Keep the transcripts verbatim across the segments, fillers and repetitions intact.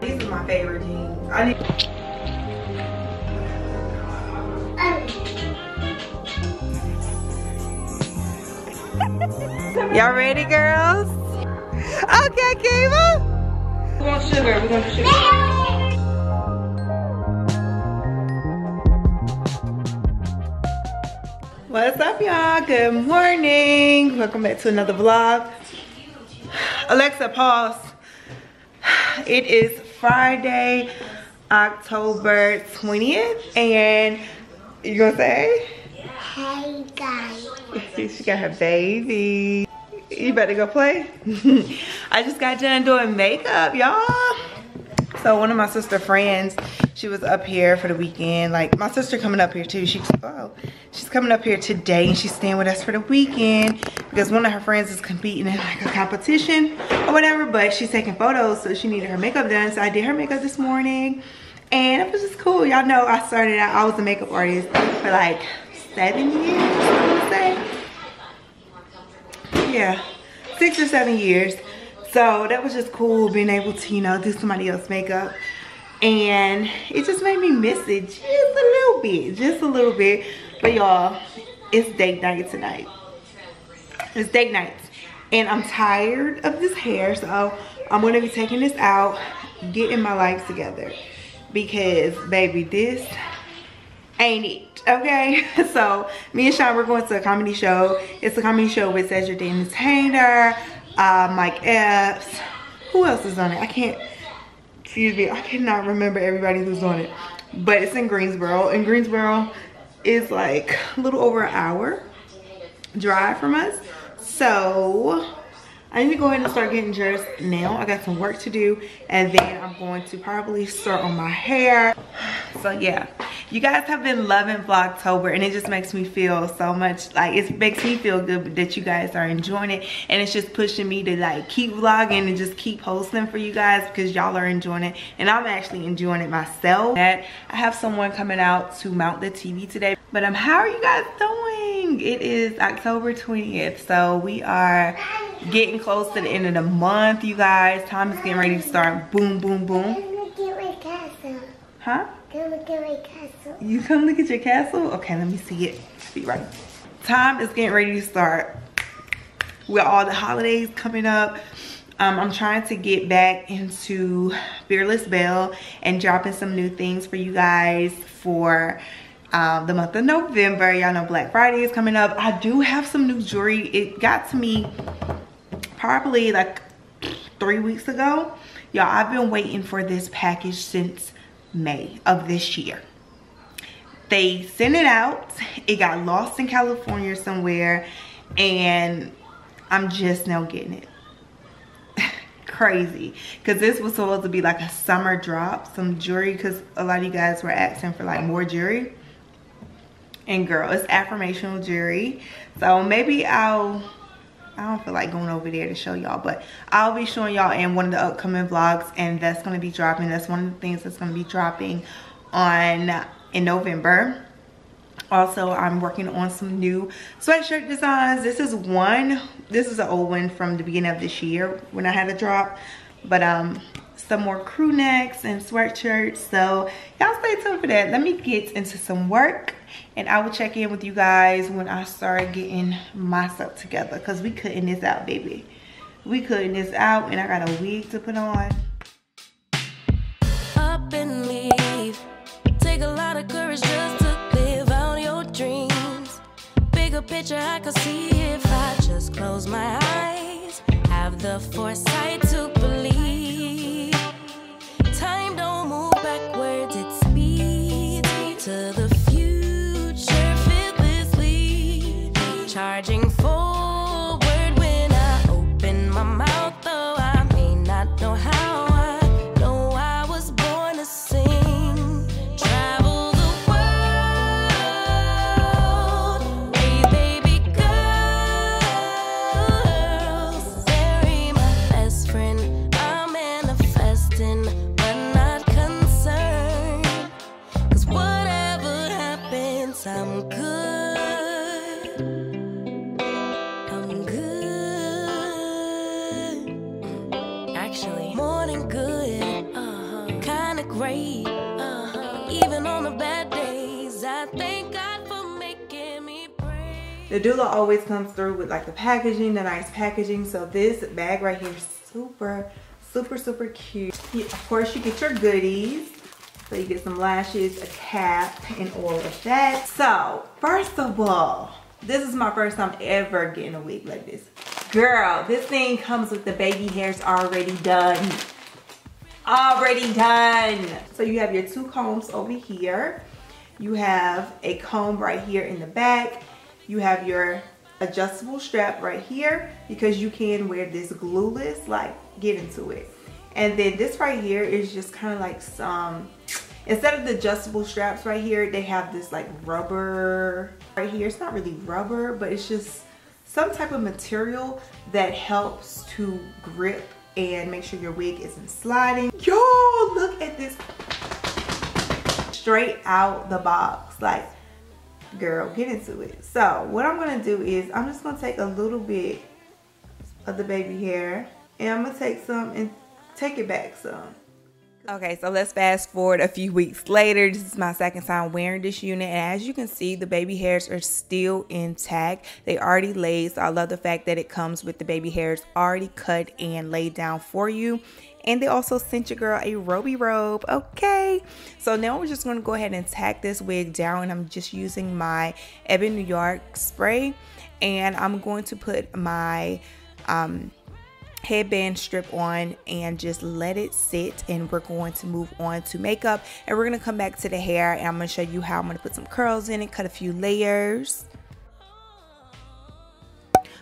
These are my favorite jeans. I need. Y'all ready, girls? Okay, Kiva. We want sugar. We want the sugar. What's up, y'all? Good morning. Welcome back to another vlog. Alexa, pause. It is Friday, October twentieth, and you gonna say? Hey guys. She got her baby. You better go play. I just got done doing makeup, y'all. So one of my sister friends, she was up here for the weekend. Like my sister coming up here too. She oh, she's coming up here today and she's staying with us for the weekend because one of her friends is competing in like a competition or whatever. But she's taking photos, so she needed her makeup done. So I did her makeup this morning, and it was just cool. Y'all know I started out. I was a makeup artist for like seven years. I would say, yeah, six or seven years. So that was just cool being able to, you know, do somebody else's makeup. And it just made me miss it just a little bit, just a little bit. But y'all, it's date night tonight. It's date night. And I'm tired of this hair, so I'm gonna be taking this out, getting my life together. Because, baby, this ain't it, okay? So, me and Sean, we're going to a comedy show. It's a comedy show with Cedric the Entertainer. Uh, Mike Epps. Who else is on it? I can't, excuse me, I cannot remember everybody who's on it. But it's in Greensboro. And Greensboro is like a little over an hour drive from us. So I need to go ahead and start getting dressed now. I got some work to do. And then I'm going to probably start on my hair. So yeah. You guys have been loving Vlogtober, and it just makes me feel so much, like, it makes me feel good that you guys are enjoying it, and it's just pushing me to, like, keep vlogging and just keep posting for you guys because y'all are enjoying it, and I'm actually enjoying it myself. I have someone coming out to mount the T V today, but um, how are you guys doing? It is October twentieth, so we are getting close to the end of the month, you guys. Time is getting ready to start. Boom, boom, boom. Huh? Come look at my castle. You come look at your castle? Okay, let me see it. Be right. Time is getting ready to start. With all the holidays coming up, um, I'm trying to get back into Fearless Belle and dropping some new things for you guys for um, the month of November. Y'all know Black Friday is coming up. I do have some new jewelry. It got to me probably like three weeks ago. Y'all, I've been waiting for this package since May of this year. They sent it out. It got lost in California somewhere, and I'm just now getting it. Crazy, because this was supposed to be like a summer drop, some jewelry, because a lot of you guys were asking for like more jewelry. And girl, it's affirmational jewelry, so maybe I'll I don't feel like going over there to show y'all, but I'll be showing y'all in one of the upcoming vlogs, and that's going to be dropping. That's one of the things that's going to be dropping on in November. Also, I'm working on some new sweatshirt designs. This is one. This is an old one from the beginning of this year when I had a drop, but um, some more crew necks and sweatshirts. So y'all stay tuned for that. Let me get into some work, and I will check in with you guys when I start getting myself together, because we cutting this out, baby. We cutting this out, and I got a wig to put on. Up and leave. Take a lot of courage just to live out your dreams. Bigger picture I could see if I just close my eyes. Have the foresight to believe. Time don't move backwards, it speeds to the charging forward when I open my mouth, though I may not know how. I know I was born to sing, travel the world, hey baby girl, bury my best friend. I'm manifesting, but not concerned, 'cause whatever happens, I'm good. Actually, more than good. Uh-huh. great. Uh-huh. Even on the bad days, I thank God for making me pray. Nadula always comes through with like the packaging, the nice packaging. So this bag right here is super, super, super cute. Yeah, of course, you get your goodies. So you get some lashes, a cap, and all of that. So first of all, this is my first time ever getting a wig like this. Girl, this thing comes with the baby hairs already done. Already done. So you have your two combs over here. You have a comb right here in the back. You have your adjustable strap right here because you can wear this glueless, like get into it. And then this right here is just kind of like some, instead of the adjustable straps right here, they have this like rubber right here. It's not really rubber, but it's just some type of material that helps to grip and make sure your wig isn't sliding. Y'all, look at this. Straight out the box. Like, girl, get into it. So what I'm gonna do is I'm just gonna take a little bit of the baby hair and I'm gonna take some and take it back some. Okay, so let's fast forward a few weeks later. This is my second time wearing this unit, and as you can see, the baby hairs are still intact. They already laid, so I love the fact that it comes with the baby hairs already cut and laid down for you. And they also sent your girl a Roby robe. Okay, so now we're just gonna go ahead and tack this wig down, and I'm just using my Evan New York spray, and I'm going to put my um, headband strip on and just let it sit, and we're going to move on to makeup, and we're going to come back to the hair, and I'm going to show you how I'm going to put some curls in it, cut a few layers.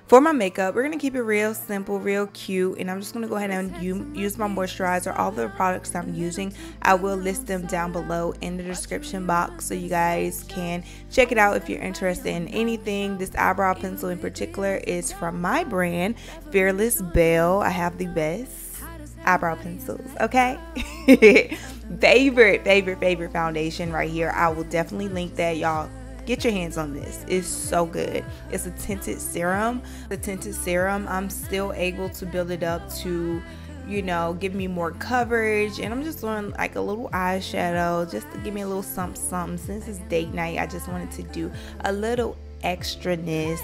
For my makeup, we're going to keep it real simple, real cute, and I'm just going to go ahead and use my moisturizer. All the products I'm using, I will list them down below in the description box so you guys can check it out if you're interested in anything. This eyebrow pencil in particular is from my brand, Fearless Belle. I have the best eyebrow pencils, okay? Favorite, favorite, favorite foundation right here. I will definitely link that, y'all. Get your hands on this. It's so good. It's a tinted serum. The tinted serum, I'm still able to build it up to, you know, give me more coverage. And I'm just doing like a little eyeshadow just to give me a little something, something. Since it's date night, I just wanted to do a little extraness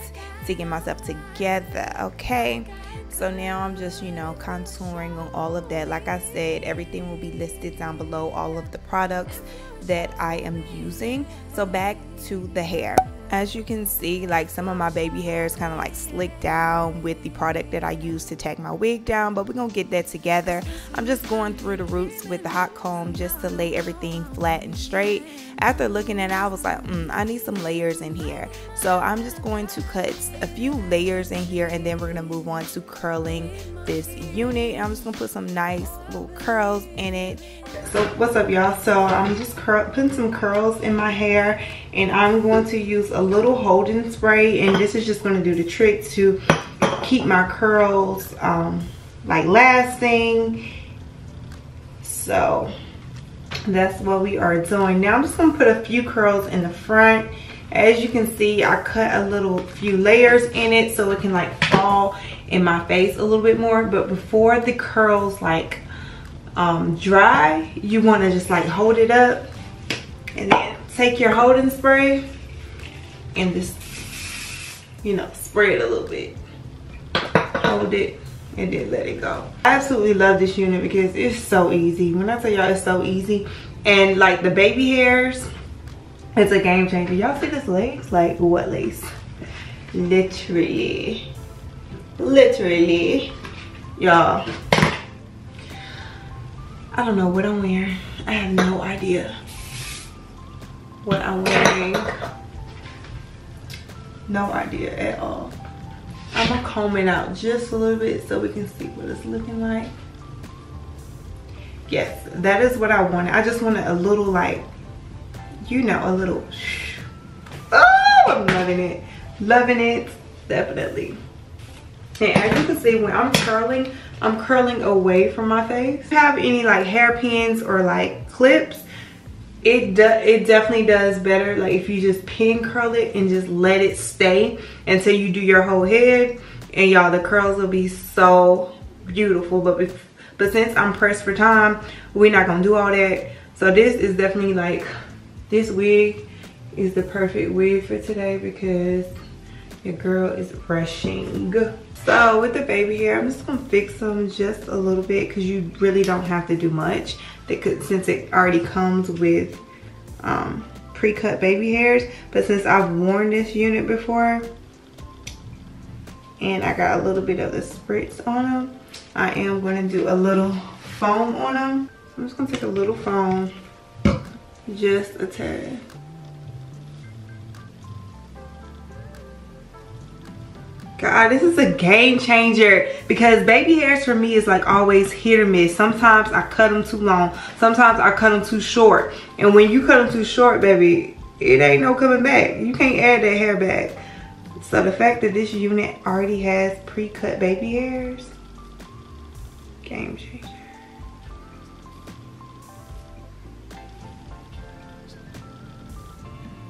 to get myself together, okay? So now I'm just, you know, contouring on all of that. Like I said, everything will be listed down below, all of the products that I am using. So back to the hair. As you can see, like some of my baby hair is kind of like slicked down with the product that I use to tack my wig down, but we're gonna get that together. I'm just going through the roots with the hot comb just to lay everything flat and straight. After looking at it, I was like, mm, I need some layers in here. So I'm just going to cut a few layers in here, and then we're gonna move on to curling this unit. I'm just gonna put some nice little curls in it. So what's up, y'all? So I'm just curl putting some curls in my hair, and I'm going to use a A little holding spray, and this is just going to do the trick to keep my curls um, like lasting. So that's what we are doing now. I'm just going to put a few curls in the front. As you can see, I cut a little few layers in it so it can like fall in my face a little bit more, but before the curls like um, dry, you want to just like hold it up and then take your holding spray and just, you know, spray it a little bit, hold it, and then let it go. I absolutely love this unit because it's so easy. When I tell y'all it's so easy, and like the baby hairs, it's a game changer. Y'all see this lace? Like what lace? Literally, literally, y'all. I don't know what I'm wearing. I have no idea what I'm wearing. No idea at all. I'm gonna comb it out just a little bit so we can see what it's looking like. Yes, that is what I wanted. I just wanted a little like, you know, a little, oh, I'm loving it. Loving it, definitely. And as you can see, when I'm curling, I'm curling away from my face. If you have any like hairpins or like clips, It, do, it definitely does better like if you just pin curl it and just let it stay until you do your whole head, and y'all, the curls will be so beautiful. But if, but since I'm pressed for time, we're not gonna do all that. So this is definitely like, this wig is the perfect wig for today because your girl is rushing. So with the baby hair, I'm just gonna fix them just a little bit because you really don't have to do much. They could, since it already comes with um, pre-cut baby hairs. But since I've worn this unit before and I got a little bit of the spritz on them, I am gonna do a little foam on them. So I'm just gonna take a little foam, just a tad. God, this is a game changer because baby hairs for me is like always hit or miss. Sometimes I cut them too long, sometimes I cut them too short. And when you cut them too short, baby, it ain't no coming back. You can't add that hair back. So the fact that this unit already has pre-cut baby hairs, game changer.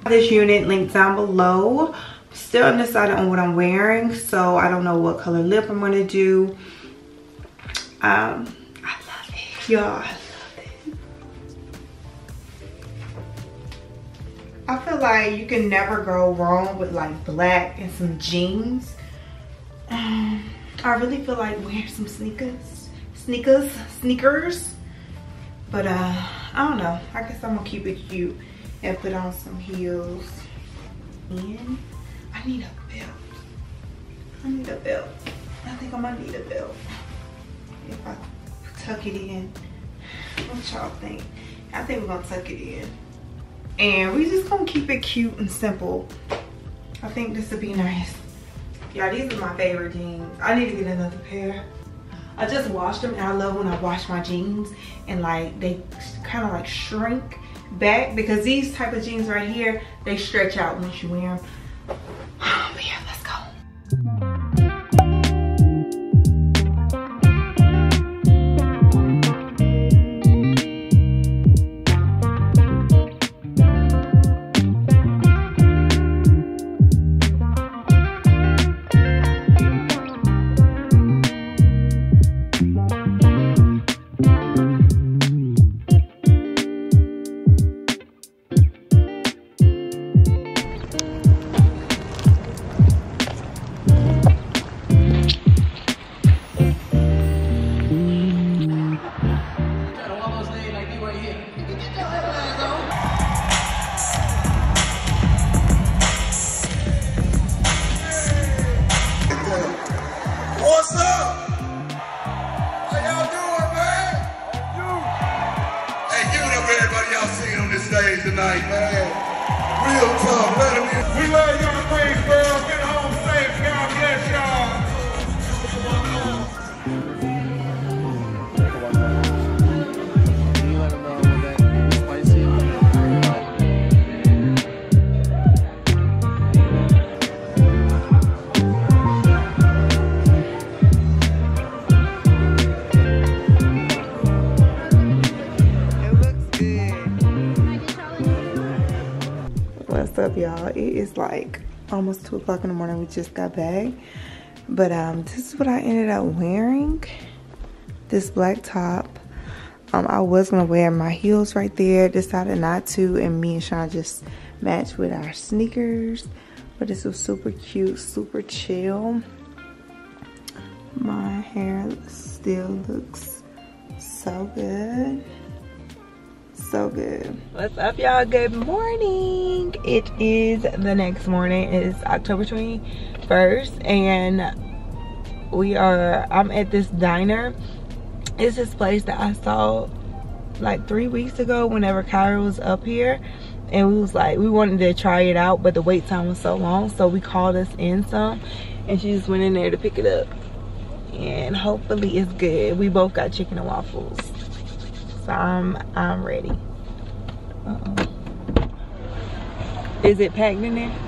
This unit linked down below. Still undecided on what I'm wearing, so I don't know what color lip I'm gonna do. Um, I love it, y'all. I love it. I feel like you can never go wrong with like black and some jeans. Um, I really feel like wearing some sneakers, sneakers, sneakers. But uh, I don't know. I guess I'm gonna keep it cute and put on some heels. And I need a belt. I need a belt. I think I'm gonna need a belt. If I tuck it in. What y'all think? I think we're gonna tuck it in. And we just gonna keep it cute and simple. I think this would be nice. Y'all, these are my favorite jeans. I need to get another pair. I just washed them and I love when I wash my jeans and like they kind of like shrink back because these type of jeans right here, they stretch out once you wear them. But yeah, let's go. Y'all, it is like almost two o'clock in the morning. We just got back, but um this is what I ended up wearing. This black top, um I was gonna wear my heels right there, decided not to, and me and Sean just matched with our sneakers. But this was super cute, super chill. My hair still looks so good. So good. What's up, y'all? Good morning. It is the next morning. It is October twenty-first and we are I'm at this diner. It's this place that I saw like three weeks ago whenever Kyra was up here, and we was like we wanted to try it out, but the wait time was so long, so we called us in some and she just went in there to pick it up, and hopefully it's good. We both got chicken and waffles. So I'm, I'm ready. Uh-oh. Is it packed in there?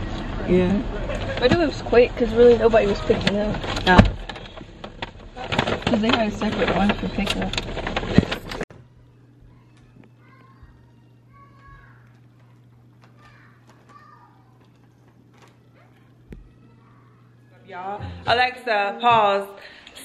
Yeah. But it was quick because really nobody was picking up. No. Because they had a separate one for pickup. Y'all, Alexa, pause.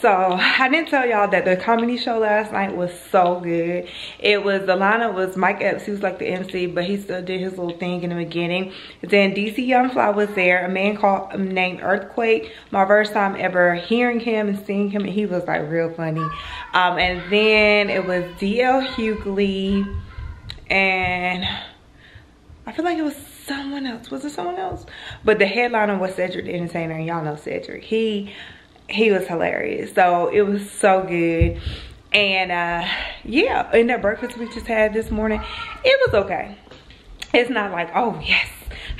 So I didn't tell y'all that the comedy show last night was so good. It was, the lineup was Mike Epps, he was like the M C, but he still did his little thing in the beginning. Then D C Youngfly was there, a man called named Earthquake. My first time ever hearing him and seeing him, and he was like real funny. Um, and then it was D L Hughley, and I feel like it was someone else. Was it someone else? But the headliner was Cedric the Entertainer, and y'all know Cedric. He... He was hilarious. So it was so good. And uh yeah, and that breakfast we just had this morning, it was okay. It's not like, oh yes,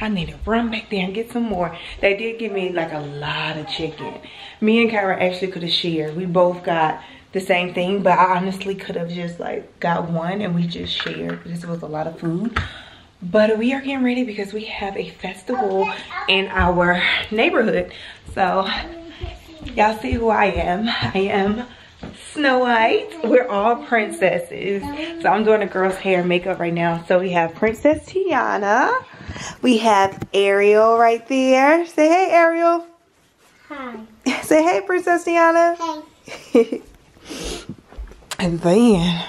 I need to run back there and get some more. They did give me like a lot of chicken. Me and Kyra actually could have shared. We both got the same thing, but I honestly could have just like got one and we just shared because it was a lot of food. But we are getting ready because we have a festival in our neighborhood. So y'all see who I am. I am Snow White. We're all princesses. So I'm doing a girl's hair and makeup right now. So we have Princess Tiana. We have Ariel right there. Say hey, Ariel. Hi. Say hey, Princess Tiana. Hey. And then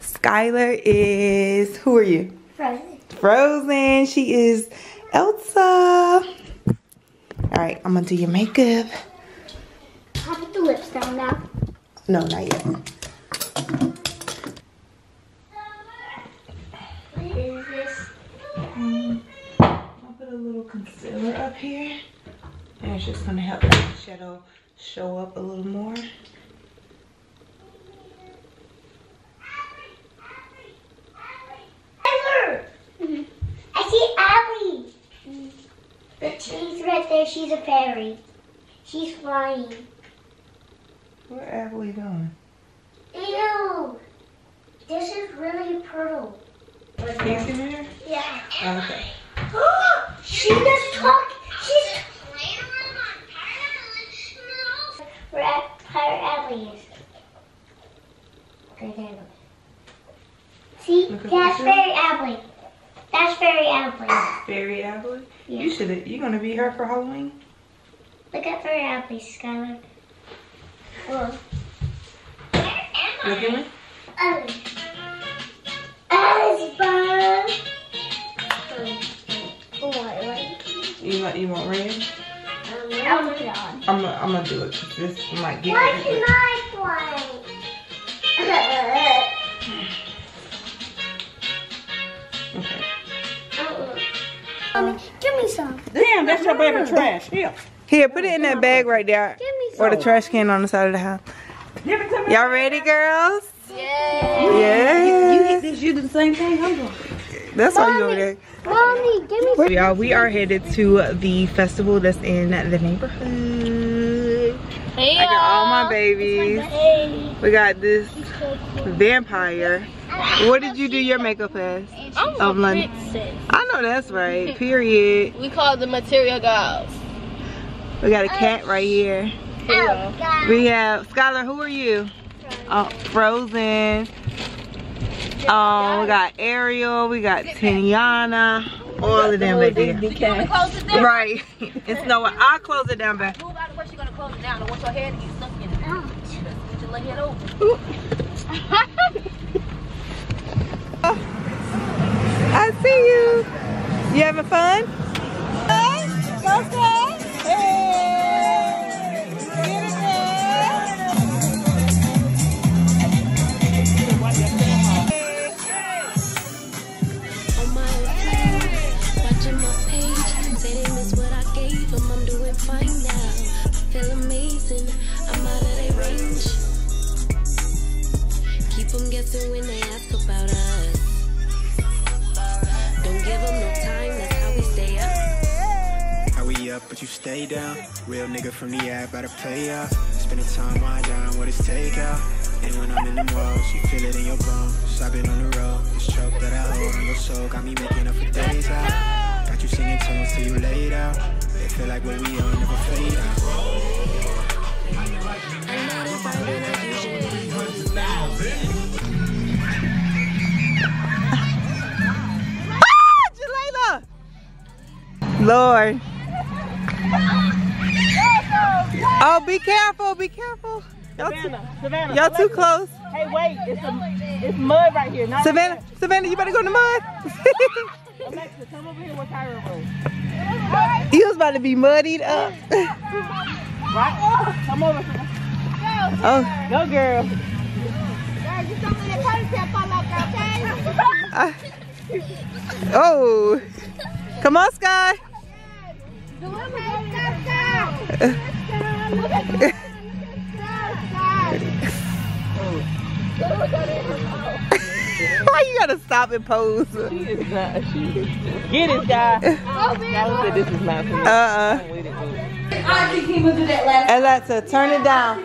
Skylar is, who are you? Frozen. Frozen. She is Elsa. All right, I'm gonna do your makeup. I'll put the lips down now. No, not yet. What is this? Um, I'll put a little concealer up here. And it's just gonna help the shadow show up a little more. She's right there. She's a fairy. She's flying. Where are we going? Ew! This is really purple. Can you see her? Yeah. Oh, okay. She just talked. She's playing around on Pirate Island. We're at Pirate Alley. Okay, there we go. See? That's Fairy Alley. That's Fairy Apple. Fairy Apple? Yeah. You should. You gonna be her for Halloween? Look at Fairy Apple, Skylar. Whoa. Where am I? Look at me. Oh. Oh, oh, what? You want? You want red? Um, I'll put it on. I'm. A, I'm gonna do it. This might get. Why can I play? Okay. Mommy, give me some. Damn, that's your baby trash. Here. Here, put it in that bag right there. Give me some. Or the trash can on the side of the house. Give it to me. Y'all ready, girls? Yeah. Yeah. You hit this, you do the same thing. Hold on. That's all you over there. Mommy, give me some. Y'all, we are headed to the festival that's in the neighborhood. Hey, I got all my babies. Like hey. We got this so cool. Vampire. What did you do your makeup as? I'm of a London. Princess. I know that's right. Period. We call the material girls. We got a cat right here. Oh, God. We have Skylar. Who are you? Frozen. Oh, Frozen. Oh, we got Ariel. We got Tiana. All of them right there. Right. It's no. I'll close it down back. Move out of where she's gonna close it down. I want your hair to get stuck in it. Just let it over. Oh, I see you. You having fun? Hey, okay. Hey. Get it there. On my account, watching my page, they didn't miss what I gave them. I'm doing fine now. I feel amazing. I'm out of their range. Keep them guessing when they ask about us. But you stay down, real nigga from the app, better play out. Spending time wind down, what it's take out. And when I'm in the walls, you feel it in your bones. I've been on the road, this choke that I hold on your soul got me making up for days out. Got you singing tunes till you laid out. They feel like what we on never fade out. I know if I win, I usually lose a thousand. Ah, Jalela! Lord. Oh, be careful, be careful. Y'all too, y'all too close. Hey, wait, it's, a, it's mud right here. Not Savannah, Savannah, you better go in the mud. Alexa, come over here with Tyra Rose. You was about to be muddied up. Right? Come over. Oh, go girl. Uh, oh, come on, Sky. Why you gotta stop and pose? She is not. She is. Get it, Sky. That was it. This is my favorite. Uh uh. Alexa, turn it down.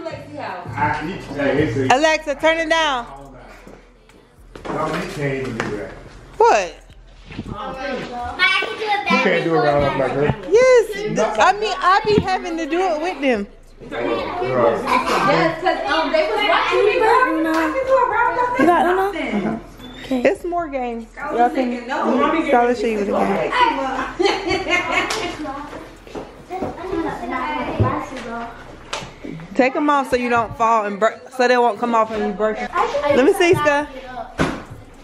Alexa, turn it down. What? You can't do it around them like her. Yes, I mean I be having to do it with them. It's more games. Y'all can try to show you the game. Take them off so you don't fall and break, so they won't come off and you break. Let me see, Sky.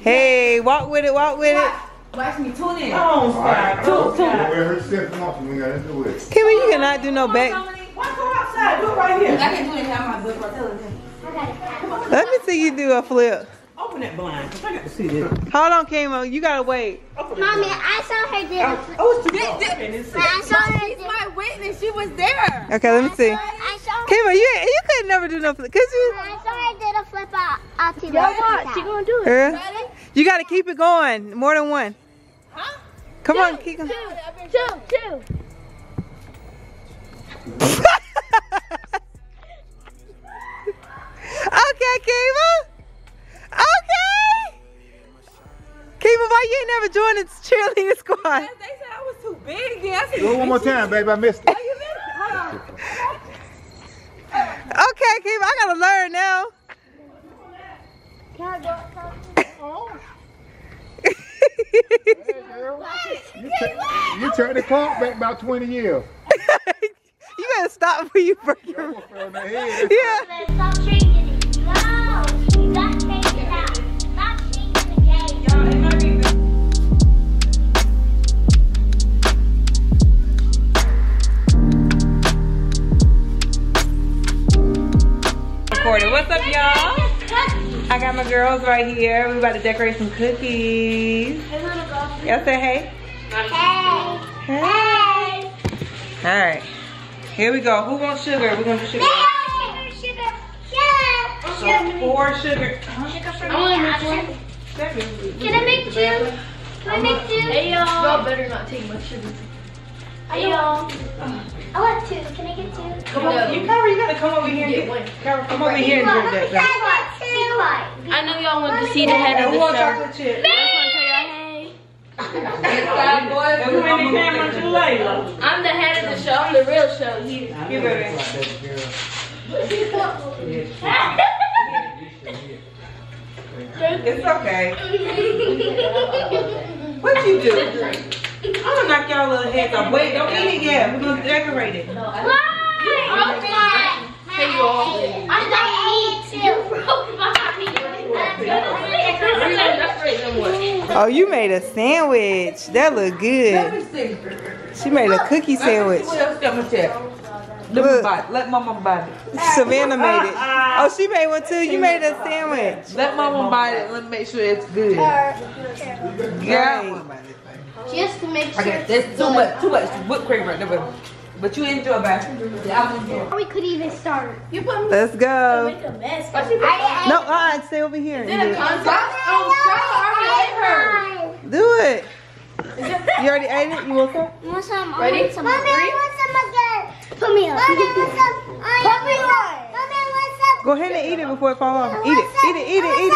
Hey, walk with it, walk with it. Watch me, tune in. Oh, Sky. Tune, tune. Kimmy, you cannot do no back. Why go outside? Do it right here. I can do it now. I'm not good for it. Let me see you do a flip. Open that blind. I got to see this. Hold on, Kimo. You got to wait. Mommy, I saw her do a flip. Oh, she did. I saw her. She's my witness. She was there. Okay, let me see. I saw her. Kimo, you, you could never do no flip. Could you? I saw her did a flip out to the left. Y'all watch. She's going to do it. You got to keep it going. More than one. Huh? Come two, on, keep going. Two, two, two. Okay, Kiva. Okay. Kiva, why you ain't never joined the cheerleading squad? Because they said I was too big again. Yeah, do it one more time, babe. I missed it. Oh, you missed it? Hold on. Okay, Kiva, I gotta learn now. Can I go? Oh. Hey, girl. You, you turned the clock back about twenty years. You better stop before you break your head. Yeah. Stop shaking it. No. Stop shaking it out. Stop shaking the game. Y'all, it's gonna be good. Recording. What's up, y'all? I got my girls right here. We about to decorate some cookies. Hey, little girl. Y'all say hey. Hey. Hey. Hey. All right. Here we go. Who wants sugar? We're going to do sugar. Sugar, sugar, sugar. So four sugar. Huh? Sugar for me. I want to make one. Can I make two? Can I make two? Hey, y'all. Y'all better not take much sugar. Hey, y'all. I want two. Can I get two? Come on. You, Kyra, you got to come over here and get one. Kyra, come over here and get that. I know y'all want to see the head of the show. I just want to tell y'all, hey. Bad boy. Who made the camera too late? I'm the head of the show, I'm the real show here. Give her it's okay. What you do? I'm gonna knock y'all little heads off. Wait, don't eat it yet. We're gonna decorate it. Why? Hey y'all. I don't eat it. You broke my meat. Oh, you made a sandwich. That look good. She made a cookie sandwich. Look, let mama bite it. Savannah made it. Oh, she made one too. You made a sandwich. Let mama bite it. Let me make sure it's good. Girl. Just to make sure. Okay, there's too much, too much whipped cream right there. But you didn't do it back. We could even start. You put me. Let's go. Make a mess. No, I'd stay over here. Do it. You already ate it? You want some? You want some? Ready? Mommy, I want some again. Put me on. Mommy, I want some. Put me on. Mommy, I want some. Go ahead and eat it before it falls off. Eat it. Eat it. Eat it. Eat it.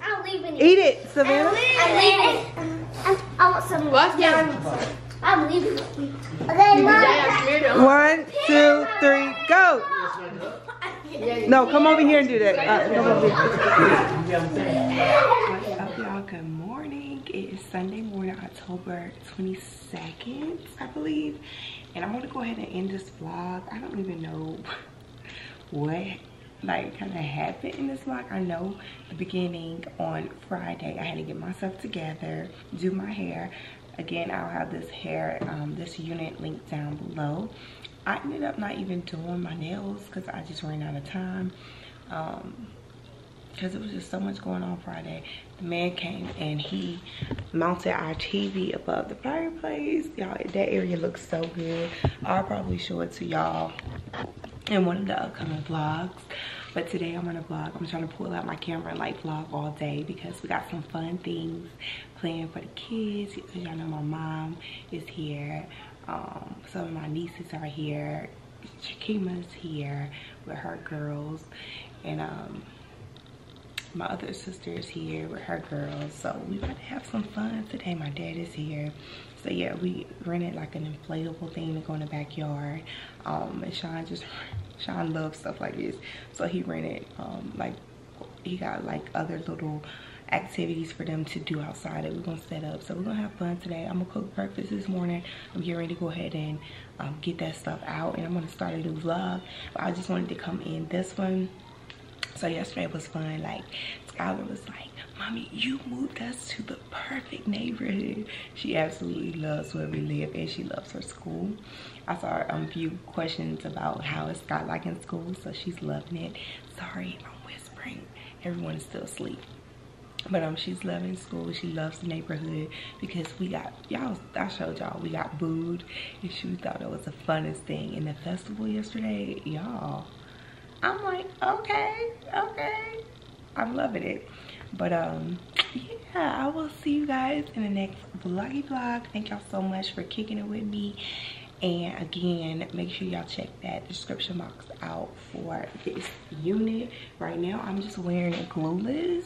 I'm leaving it. Eat it, Savannah. I'm leaving it. I want some. Watch that. I'm leaving it. Okay, one, two, three, go. No, come over here and do that. Uh, come over here. What's up, y'all? Good morning. It is Sunday morning, October twenty-second, I believe. And I'm gonna go ahead and end this vlog. I don't even know what like kind of happened in this vlog. I know the beginning on Friday, I had to get myself together, do my hair. Again, I'll have this hair, um, this unit linked down below. I ended up not even doing my nails because I just ran out of time. Um, because it was just so much going on Friday. The man came and he mounted our T V above the fireplace. Y'all, that area looks so good. I'll probably show it to y'all in one of the upcoming vlogs. But today I'm on a vlog. I'm trying to pull out my camera and like vlog all day because we got some fun things planned for the kids. Y'all know my mom is here. Um, some of my nieces are here. Shakima's here with her girls. And um, my other sister is here with her girls. So we about to have some fun today. My dad is here. So yeah, we rented like an inflatable thing to go in the backyard. Um, and Sean just, Sean loves stuff like this. So he rented, um, like, he got like other little activities for them to do outside that we're gonna set up. So we're gonna have fun today. I'm gonna cook breakfast this morning. I'm getting ready to go ahead and um, get that stuff out, and I'm gonna start a new vlog. But I just wanted to come in this one. So yesterday was fun. Like Skylar was like, "Mommy, you moved us to the perfect neighborhood." She absolutely loves where we live, and she loves her school. I saw a um, few questions about how it's got like in school, so she's loving it. Sorry, I'm whispering. Everyone is still asleep. But um, she's loving school. She loves the neighborhood because we got, y'all, I showed y'all, we got booed. And she thought it was the funnest thing in the festival yesterday. Y'all, I'm like, okay, okay. I'm loving it. But um, yeah, I will see you guys in the next vloggy vlog. Thank y'all so much for kicking it with me. And again, make sure y'all check that description box out for this unit. Right now, I'm just wearing a glueless.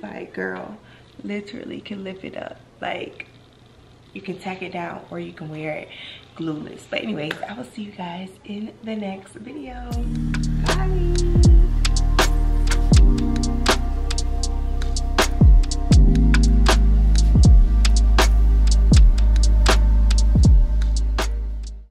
Like, girl, literally can lift it up. Like, you can tack it down or you can wear it glueless. But anyways, I will see you guys in the next video. Bye.